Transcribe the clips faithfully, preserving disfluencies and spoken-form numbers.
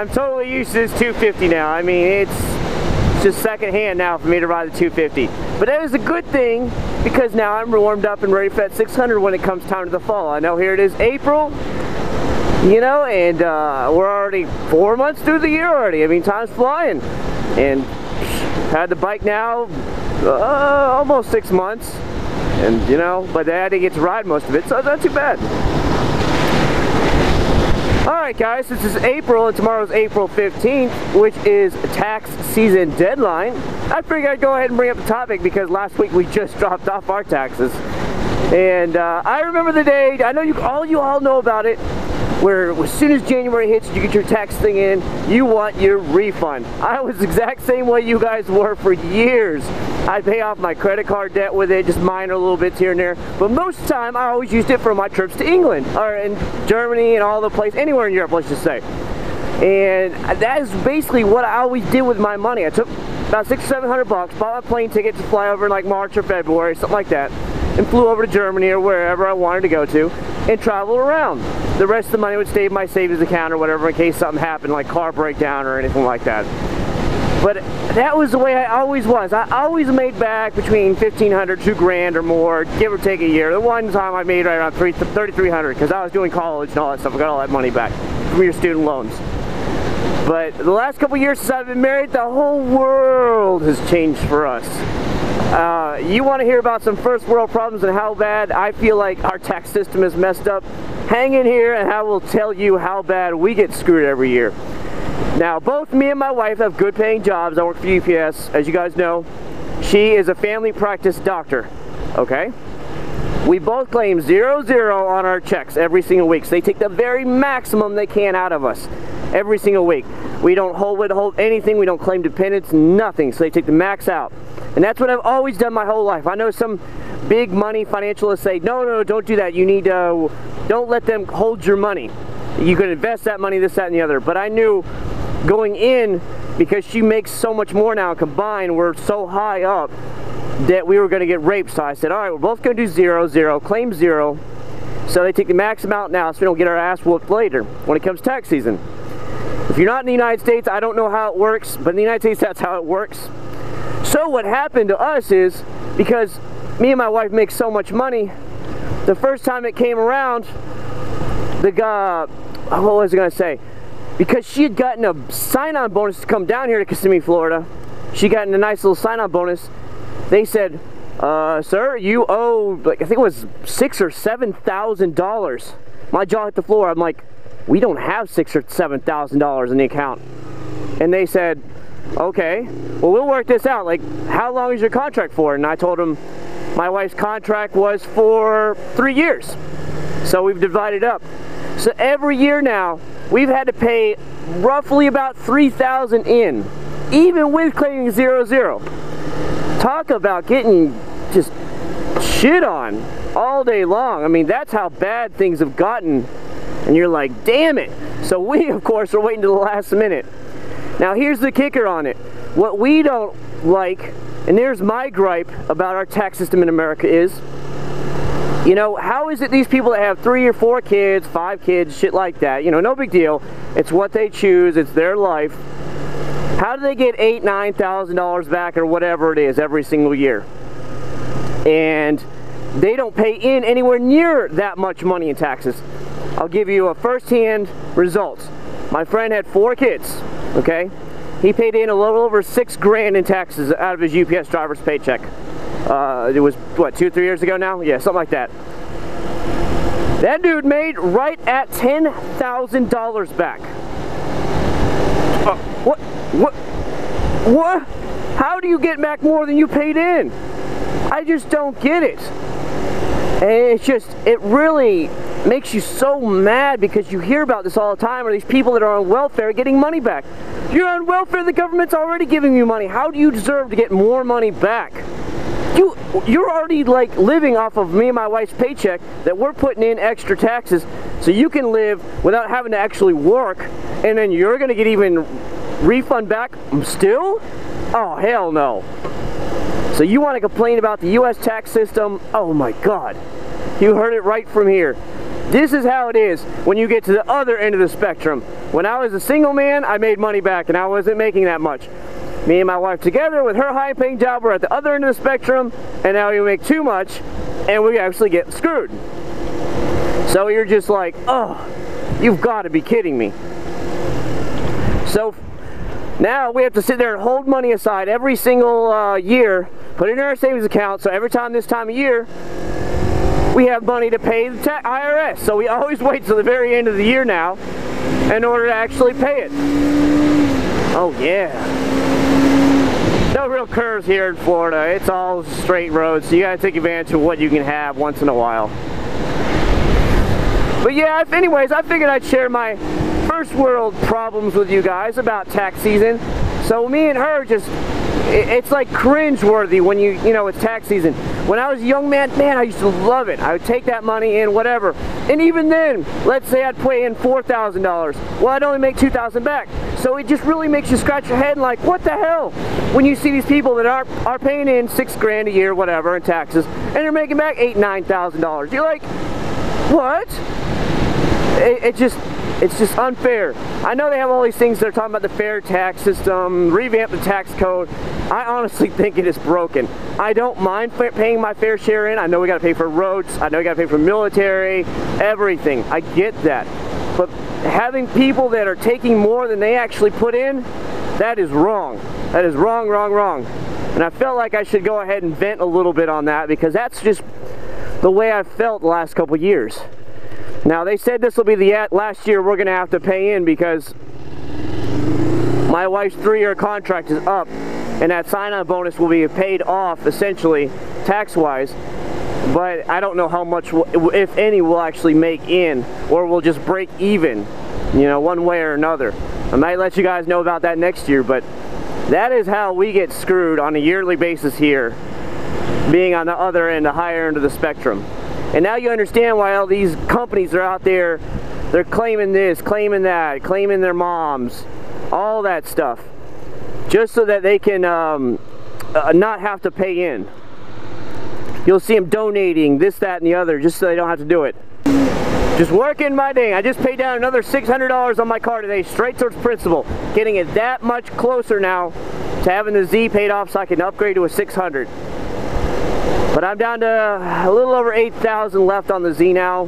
I'm totally used to this two fifty now. I mean, it's just secondhand now for me to ride the two fifty. But that is a good thing because now I'm warmed up and ready for that six hundred when it comes time to the fall. I know here it is April, you know, and uh, we're already four months through the year already. I mean, time's flying. And had the bike now uh, almost six months. And, you know, but I didn't get to ride most of it, so it's not too bad. Alright guys, this is April, and tomorrow's April fifteenth, which is tax season deadline. I figured I'd go ahead and bring up the topic because last week we just dropped off our taxes. And uh, I remember the day, I know you all you all know about it, where as soon as January hits, you get your tax thing in, you want your refund. I was the exact same way you guys were for years. I pay off my credit card debt with it, just minor little bits here and there. But most of the time, I always used it for my trips to England, or in Germany and all the places, anywhere in Europe, let's just say. And that is basically what I always did with my money. I took about six or seven hundred bucks, bought a plane ticket to fly over in like March or February, something like that, and flew over to Germany or wherever I wanted to go to, and travel around. The rest of the money would stay in my savings account or whatever in case something happened, like car breakdown or anything like that. But that was the way I always was. I always made back between fifteen hundred, two grand or more, give or take a year. The one time I made right around thirty-three hundred because I was doing college and all that stuff. I got all that money back from your student loans. But the last couple years since I've been married, the whole world has changed for us. Uh, you want to hear about some first world problems and how bad I feel like our tax system is messed up? Hang in here and I will tell you how bad we get screwed every year. Now, both me and my wife have good paying jobs. I work for U P S, as you guys know. She is a family practice doctor, okay? We both claim zero zero on our checks every single week. So they take the very maximum they can out of us every single week. We don't hold withhold anything. We don't claim dependents, nothing. So they take the max out. And that's what I've always done my whole life. I know some big money financialists say, no, no, don't do that. You need to, don't let them hold your money. You can invest that money, this, that, and the other. But I knew going in, because she makes so much more now combined, we're so high up that we were going to get raped. So I said, all right, we're both going to do zero, zero, claim zero. So they take the max amount now so we don't get our ass whooped later when it comes tax season. If you're not in the United States, I don't know how it works, but in the United States, that's how it works. So what happened to us is, because me and my wife make so much money, the first time it came around, the guy, what was I going to say? Because she had gotten a sign-on bonus to come down here to Kissimmee, Florida. She got a nice little sign-on bonus. They said, uh, sir, you owe, like, I think it was six or seven thousand dollars. My jaw hit the floor. I'm like, we don't have six or seven thousand dollars in the account. And they said, okay, well, we'll work this out. Like, how long is your contract for? And I told him my wife's contract was for three years. So we've divided up. So every year now, we've had to pay roughly about three thousand dollars in, even with claiming zero, zero. Talk about getting just shit on all day long. I mean, that's how bad things have gotten. And you're like, damn it. So we, of course, are waiting to the last minute. Now here's the kicker on it. What we don't like, and there's my gripe about our tax system in America is, you know, how is it these people that have three or four kids, five kids, shit like that, you know, no big deal. It's what they choose, it's their life. How do they get eight, nine thousand dollars back or whatever it is every single year? And they don't pay in anywhere near that much money in taxes. I'll give you a first-hand results. My friend had four kids. Okay, he paid in a little over six grand in taxes out of his U P S driver's paycheck. Uh, it was what, two, three years ago now? Yeah, something like that. That dude made right at ten thousand dollars back. Uh, what? What? What? How do you get back more than you paid in? I just don't get it. And it's just, it really makes you so mad because you hear about this all the time, or these people that are on welfare getting money back. You're on welfare, the government's already giving you money. How do you deserve to get more money back? You, you're already like living off of me and my wife's paycheck that we're putting in extra taxes so you can live without having to actually work, and then you're gonna get even refund back still? Oh, hell no. So you wanna complain about the U S tax system? Oh my God. You heard it right from here. This is how it is when you get to the other end of the spectrum. When I was a single man, I made money back, and I wasn't making that much. Me and my wife together with her high-paying job, we're at the other end of the spectrum, and now we make too much, and we actually get screwed. So you're just like, oh, you've got to be kidding me. So now we have to sit there and hold money aside every single uh, year, put it in our savings account, so every time this time of year, we have money to pay the I R S. So we always wait till the very end of the year now in order to actually pay it. Oh yeah. No real curves here in Florida. It's all straight roads, so you gotta take advantage of what you can have once in a while. But yeah, anyways, I figured I'd share my first world problems with you guys about tax season. So me and her just, it's like cringe-worthy when you, you know, it's tax season. When I was a young man, man, I used to love it. I would take that money in, whatever. And even then, let's say I'd put in four thousand dollars. Well, I'd only make two thousand dollars back. So it just really makes you scratch your head and like, what the hell? When you see these people that are, are paying in six grand a year, whatever, in taxes, and they're making back eight, nine thousand dollars. You're like, what? It, it just, it's just unfair. I know they have all these things, they're talking about the fair tax system, revamp the tax code. I honestly think it is broken. I don't mind paying my fair share in. I know we gotta pay for roads, I know we gotta pay for military, everything. I get that. But having people that are taking more than they actually put in, that is wrong. That is wrong, wrong, wrong. And I felt like I should go ahead and vent a little bit on that because that's just the way I felt the last couple years. Now they said this will be the last year we're gonna have to pay in because my wife's three-year contract is up and that sign-on bonus will be paid off essentially tax-wise, but I don't know how much, if any, we'll actually make in, or we'll just break even, you know, one way or another. I might let you guys know about that next year, but that is how we get screwed on a yearly basis here, being on the other end, the higher end of the spectrum. And now you understand why all these companies are out there, they're claiming this, claiming that, claiming their moms, all that stuff, just so that they can um, uh, not have to pay in. You'll see them donating this, that, and the other, just so they don't have to do it. Just working my day. I just paid down another six hundred dollars on my car today, straight towards principal, getting it that much closer now to having the Z paid off so I can upgrade to a six hundred. But I'm down to a little over eight thousand left on the Z now.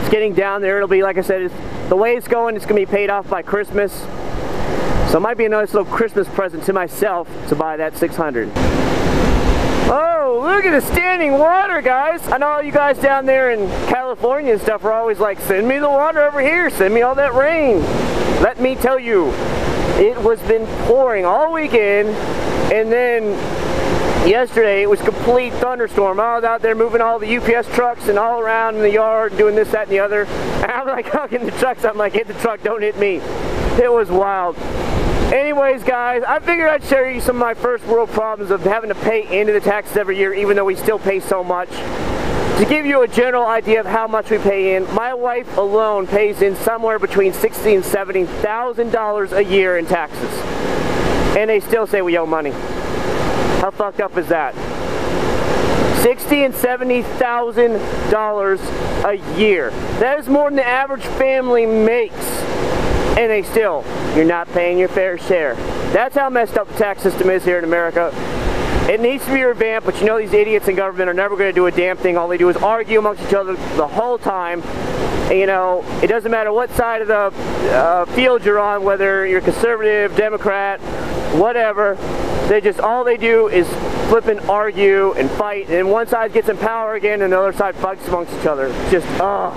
It's getting down there. It'll be, like I said, it's, the way it's going, it's going to be paid off by Christmas. So it might be a nice little Christmas present to myself to buy that six hundred. Oh, look at the standing water, guys. I know all you guys down there in California and stuff are always like, send me the water over here. Send me all that rain. Let me tell you, it was been pouring all weekend, and then yesterday it was complete thunderstorm. I was out there moving all the U P S trucks and all around in the yard doing this, that, and the other. And I'm like, I'm getting the trucks. I'm like, hit the truck, don't hit me. It was wild. Anyways, guys, I figured I'd share you some of my first world problems of having to pay into the taxes every year, even though we still pay so much. To give you a general idea of how much we pay in, my wife alone pays in somewhere between sixty thousand dollars and seventy thousand dollars a year in taxes. And they still say we owe money. How fucked up is that? Sixty and seventy thousand dollars a year. That is more than the average family makes, and they still, you're not paying your fair share. That's how messed up the tax system is here in America. It needs to be revamped, but you know these idiots in government are never going to do a damn thing. All they do is argue amongst each other the whole time. And, you know, it doesn't matter what side of the uh, field you're on, whether you're conservative, Democrat, whatever. They just, all they do is flip and argue and fight, and one side gets in power again and the other side fights amongst each other. It's just, ugh.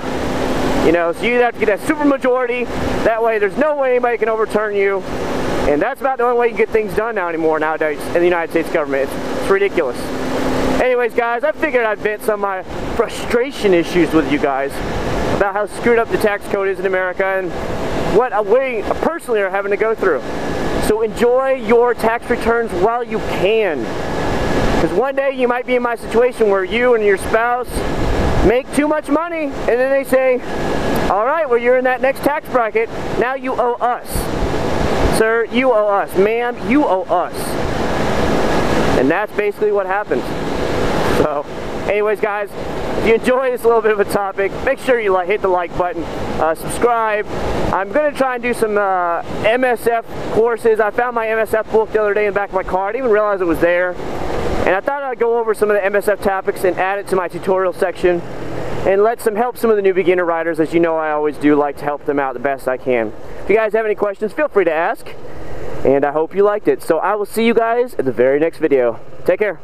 You know, so you have to get that super majority. That way there's no way anybody can overturn you. And that's about the only way you can get things done now anymore nowadays in the United States government. It's, it's ridiculous. Anyways, guys, I figured I'd vent some of my frustration issues with you guys about how screwed up the tax code is in America and what we personally are having to go through. So enjoy your tax returns while you can, because one day you might be in my situation where you and your spouse make too much money and then they say, all right, well, you're in that next tax bracket, now you owe us. Sir, you owe us. Ma'am, you owe us. And that's basically what happened. So Anyways, guys, if you enjoy this little bit of a topic, make sure you like, hit the like button, uh, subscribe. I'm going to try and do some uh, M S F courses. I found my M S F book the other day in the back of my car. I didn't even realize it was there. And I thought I'd go over some of the M S F topics and add it to my tutorial section and let some help some of the new beginner riders. As you know, I always do like to help them out the best I can. If you guys have any questions, feel free to ask. And I hope you liked it. So I will see you guys in the very next video. Take care.